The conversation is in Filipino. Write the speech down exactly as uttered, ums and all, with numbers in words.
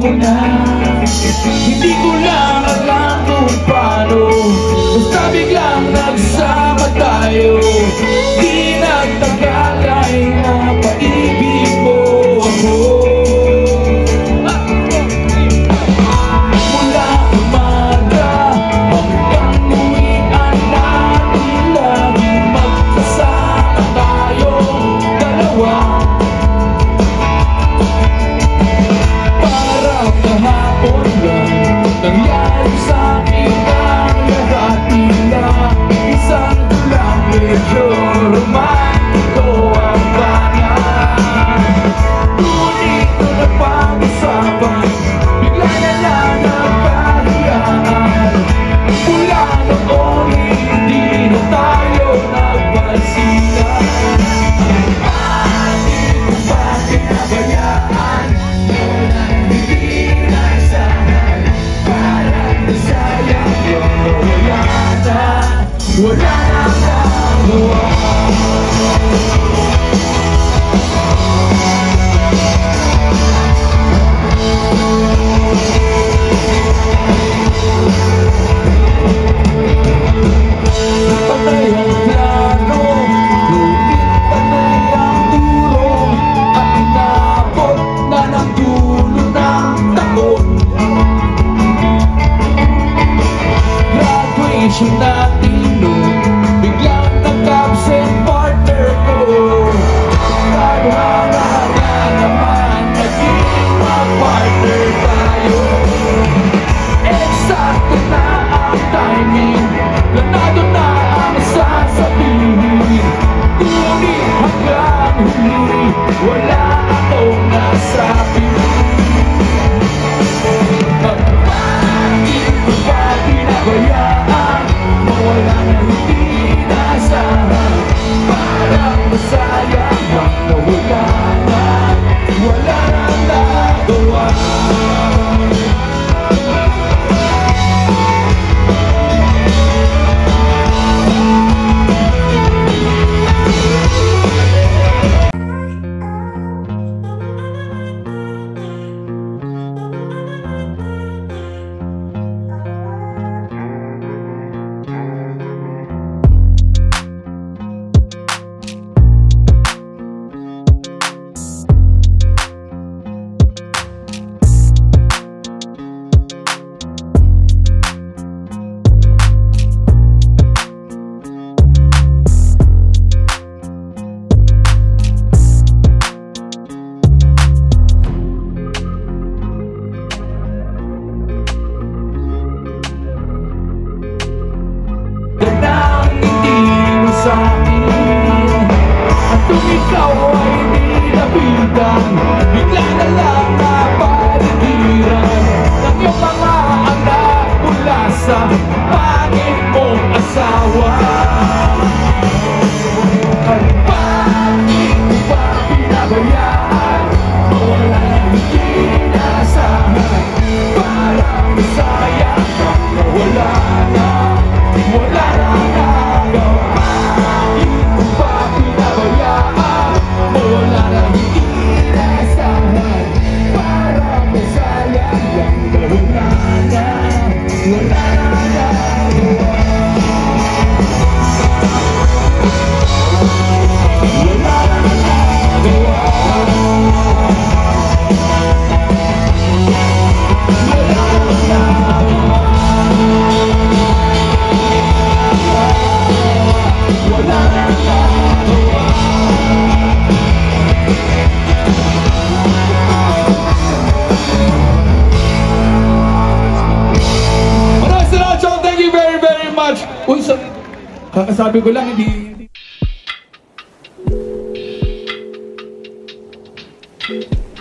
ko na. Hindi ko lang alam kung paano, basta biglang nagsama tayo. Di nagtagal ay napaibig mo ako. Mula umaga hanggang uwian natin lang, magkasama tayo dalawa. Parang kahapon lang nangyari sa akin ang lahat nila. Isang tulang medyo romantiko ang banal, ngunit na napag-usapan, bigla na lang nagkahiyaan. Mula noon hindi na tayo nagbalsitan. Pati ko ba kinabayaan, noon hindi naisahan. Parang nasayang yun, wala na, wala na nagawa. Patay ang plano, ngunit patay ang turo, at inabot na ng dulo ng taon. Graduation natin noon, biglang nag-absent partner ko. Tadhana na naman, naging mag-partner tayo. Eksakto na ang timing, planado na ang sasabihin. Ngunit hanggang huli, wala akong nasabi. Bakit ko ba pinabayaan, mawala na hindi inasahan. Parang masayang lang na wala na, wala na nagawa. Sabi ko lang, hindi hindi